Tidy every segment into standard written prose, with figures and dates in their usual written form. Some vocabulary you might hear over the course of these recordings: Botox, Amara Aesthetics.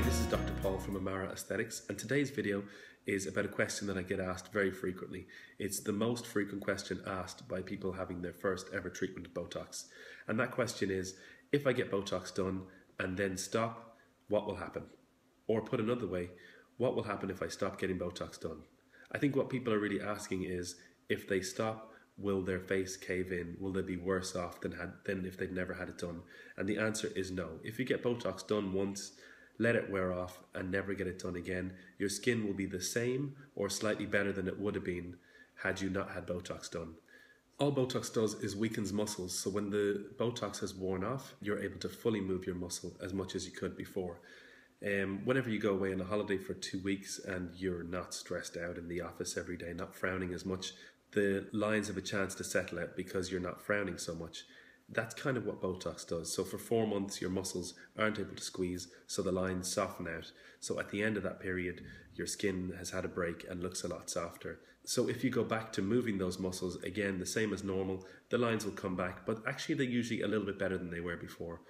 Hi, this is Dr. Paul from Amara Aesthetics, and today's video is about a question that I get asked very frequently. It's the most frequent question asked by people having their first ever treatment of Botox. And that question is, if I get Botox done and then stop, what will happen? Or put another way, what will happen if I stop getting Botox done? I think what people are really asking is, if they stop, will their face cave in? Will they be worse off than if they'd never had it done? And the answer is no. If you get Botox done once, let it wear off and never get it done again. Your skin will be the same or slightly better than it would have been had you not had Botox done. All Botox does is weakens muscles, so when the Botox has worn off, you're able to fully move your muscle as much as you could before. Whenever you go away on a holiday for 2 weeks and you're not stressed out in the office every day, not frowning as much, the lines have a chance to settle out because you're not frowning so much. That's kind of what Botox does. So for 4 months, your muscles aren't able to squeeze, so the lines soften out. So at the end of that period, your skin has had a break and looks a lot softer. So if you go back to moving those muscles, again, the same as normal, the lines will come back, but actually they're usually a little bit better than they were before.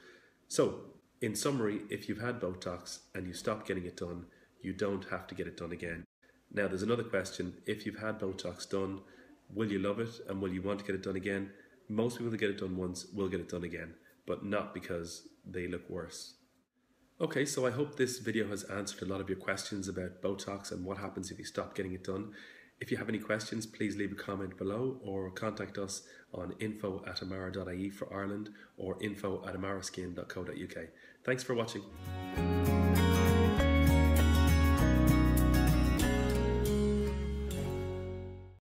So in summary, if you've had Botox and you stop getting it done, you don't have to get it done again. Now there's another question. If you've had Botox done, will you love it and will you want to get it done again? Most people that get it done once will get it done again, but not because they look worse. Okay, so I hope this video has answered a lot of your questions about Botox and what happens if you stop getting it done. If you have any questions, please leave a comment below or contact us on info@amara.ie for Ireland or info@amaraskin.co.uk. Thanks for watching.